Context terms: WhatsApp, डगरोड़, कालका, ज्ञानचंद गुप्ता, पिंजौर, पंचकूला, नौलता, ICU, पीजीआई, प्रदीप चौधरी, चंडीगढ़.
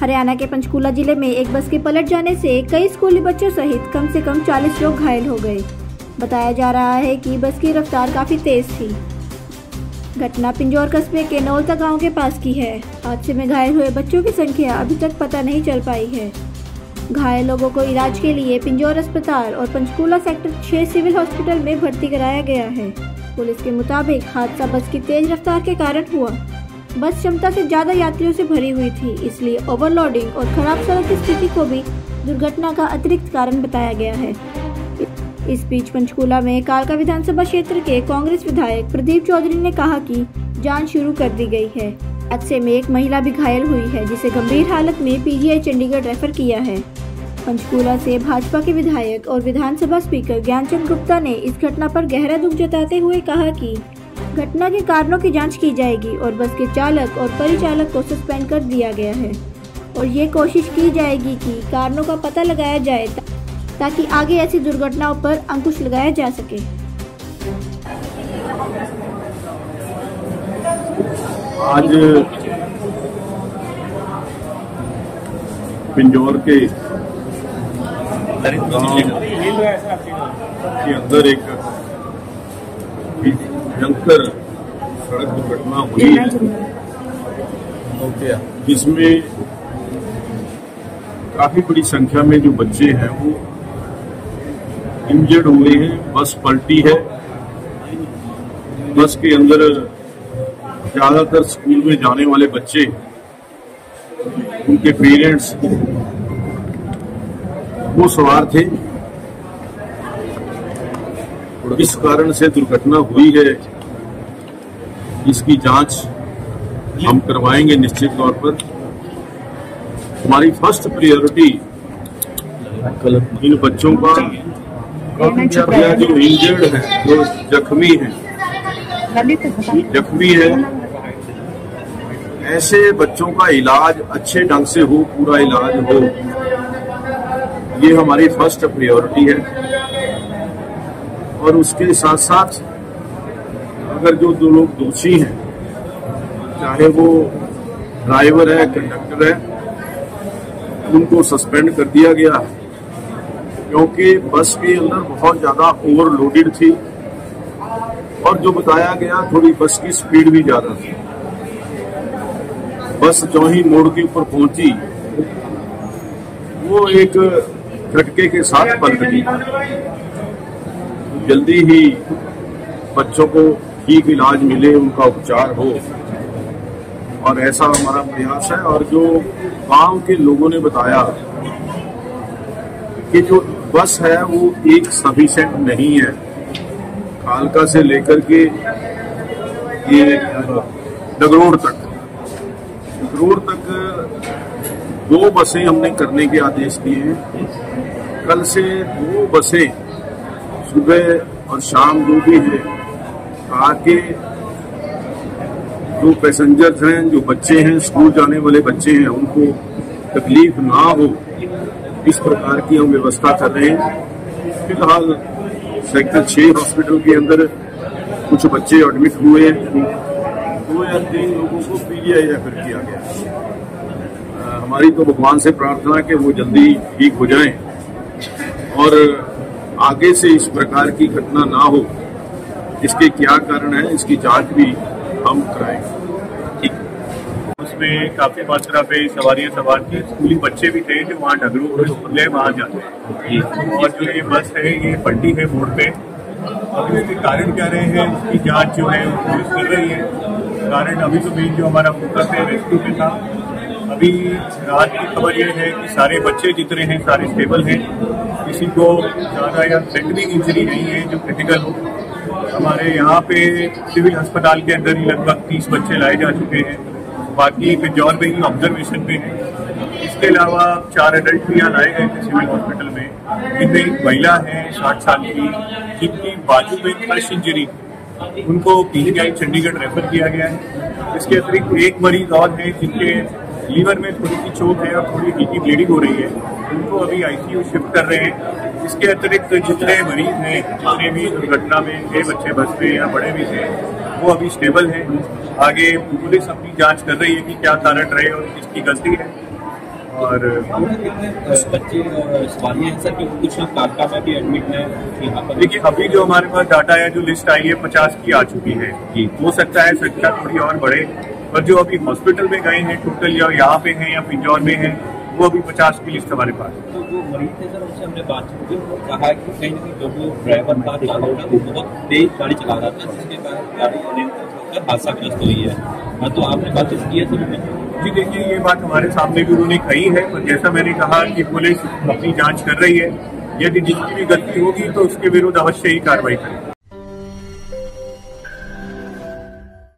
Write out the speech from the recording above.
हरियाणा के पंचकूला जिले में एक बस के पलट जाने से कई स्कूली बच्चों सहित कम से कम 40 लोग घायल हो गए। बताया जा रहा है कि बस की रफ्तार काफी तेज थी। घटना पिंजौर कस्बे के नौलता गांव के पास की है। हादसे में घायल हुए बच्चों की संख्या अभी तक पता नहीं चल पाई है। घायल लोगों को इलाज के लिए पिंजौर अस्पताल और पंचकूला सेक्टर 6 सिविल हॉस्पिटल में भर्ती कराया गया है। पुलिस के मुताबिक हादसा बस की तेज रफ्तार के कारण हुआ। बस क्षमता से ज्यादा यात्रियों से भरी हुई थी, इसलिए ओवरलोडिंग और खराब सड़क की स्थिति को भी दुर्घटना का अतिरिक्त कारण बताया गया है। इस बीच पंचकूला में कालका विधानसभा क्षेत्र के कांग्रेस विधायक प्रदीप चौधरी ने कहा कि जांच शुरू कर दी गई है। हादसे में एक महिला भी घायल हुई है, जिसे गंभीर हालत में पीजीआई चंडीगढ़ रेफर किया है। पंचकूला से भाजपा के विधायक और विधानसभा स्पीकर ज्ञानचंद गुप्ता ने इस घटना पर गहरा दुख जताते हुए कहा कि घटना के कारणों की जाँच की जाएगी और बस के चालक और परिचालक को सस्पेंड कर दिया गया है और ये कोशिश की जाएगी कि कारणों का पता लगाया जाए ताकि आगे ऐसी दुर्घटनाओं पर अंकुश लगाया जा सके। आज पिंजौर के अंदर एक भयंकर सड़क दुर्घटना हुई है, जिसमें काफी बड़ी संख्या में जो बच्चे हैं वो इंजर्ड हुए हैं। बस पलटी है। बस के अंदर ज्यादातर स्कूल में जाने वाले बच्चे, उनके पेरेंट्स वो सवार थे। इस कारण से दुर्घटना हुई है। इसकी जांच हम करवाएंगे निश्चित तौर पर। हमारी फर्स्ट प्रायोरिटी इन बच्चों का, जो इंजर्ड है, जो जख्मी है, ऐसे बच्चों का इलाज अच्छे ढंग से हो, पूरा इलाज हो, ये हमारी फर्स्ट प्रायोरिटी है। और उसके साथ साथ अगर जो लोग दोषी हैं, चाहे वो ड्राइवर है, कंडक्टर है, उनको सस्पेंड कर दिया गया है, क्योंकि बस के अंदर बहुत ज़्यादा ओवरलोडेड थी और जो बताया गया थोड़ी बस की स्पीड भी ज़्यादा थी। बस जो ही मोड़ के ऊपर पहुंची, वो एक झटके के साथ पलट गई। जल्दी ही बच्चों को ठीक इलाज मिले, उनका उपचार हो, और ऐसा हमारा प्रयास है। और जो गांव के लोगों ने बताया कि जो बस है वो एक सफिशिएंट नहीं है। कालका से लेकर के ये डगरोड़ तक 2 बसें हमने करने के आदेश दिए हैं। कल से 2 बसें सुबह और शाम जो भी है, ताकि जो पैसेंजर्स हैं, जो बच्चे हैं, स्कूल जाने वाले बच्चे हैं, उनको तकलीफ ना हो, इस प्रकार की हम व्यवस्था कर रहे हैं। फिलहाल सेक्टर 6 हॉस्पिटल के अंदर कुछ बच्चे एडमिट हुए हैं। 2 या 3 लोगों को पीजीआई रेफर किया गया। हमारी तो भगवान से प्रार्थना है कि वो जल्दी ठीक हो जाएं और आगे से इस प्रकार की घटना ना हो। इसके क्या कारण है, इसकी जांच भी हम कराएंगे। उसमें काफी मात्रा पे सवारियां सवार थी, स्कूली बच्चे भी थे जो वहाँ डगरोड़ वहाँ जाते हैं। और जो ये बस है ये पलटी है मोड़ पे। अभी इसके कारण क्या रहे हैं, उसकी जांच जो है पुलिस कर रही है। कारण अभी तो मेन जो हमारा फोकस है रेस्क्यू पे था। अभी रात की खबर यह है कि सारे बच्चे जितने हैं सारे स्टेबल हैं, किसी को ज़्यादा या थ्रेटनिंग इंजरी नहीं है जो क्रिटिकल हो। हमारे यहाँ पे सिविल अस्पताल के अंदर ही लगभग 30 बच्चे लाए जा चुके हैं। बाकी पिंजौर में ही ऑब्जर्वेशन में है। इसके अलावा 4 एडल्ट भी यहाँ लाए गए थे सिविल हॉस्पिटल में। इनमें एक महिला है 60 साल की, जिनकी बाजू में क्रश इंजरी, उनको पीजीआई चंडीगढ़ रेफर किया गया है। इसके अतिरिक्त एक मरीज और है जिनके लीवर में थोड़ी सी चोट है और थोड़ी हल्की ब्लीडिंग हो रही है, उनको अभी ICU शिफ्ट कर रहे हैं। इसके अतिरिक्त जितने मरीज हैं, जितने भी दुर्घटना में थे, बच्चे बस में या बड़े भी थे, वो अभी स्टेबल है। आगे पुलिस अपनी जांच कर रही है कि क्या कारण रहे और किसकी गलती है। और कुछ बच्चे सर कि कुछ लोग कालका में भी एडमिट हैं यहाँ पर। देखिए अभी जो हमारे पास डाटा है, जो लिस्ट आई है 50 की आ चुकी है, हो सकता है संख्या थोड़ी और बढ़े, पर जो अभी हॉस्पिटल में गए हैं टोटल या यहाँ पे हैं या पिंजौर में हैं, वो अभी 50 की लिस्ट हमारे पास। तो जो मरीज थे सर उनसे हमने बात की, कहा कि कहीं ना कहीं जो ड्राइवर कार चालक था वो बहुत तेज गाड़ी चला रहा था, जिसके कारण गाड़ी हादसाग्रस्त हुई है। तो आपने बातचीत की है? जी देखिए ये बात हमारे सामने भी उन्होंने कही है, पर जैसा मैंने कहा कि पुलिस अपनी जांच कर रही है, यदि जिसकी भी गलती होगी तो उसके विरुद्ध अवश्य ही कार्रवाई करेगी।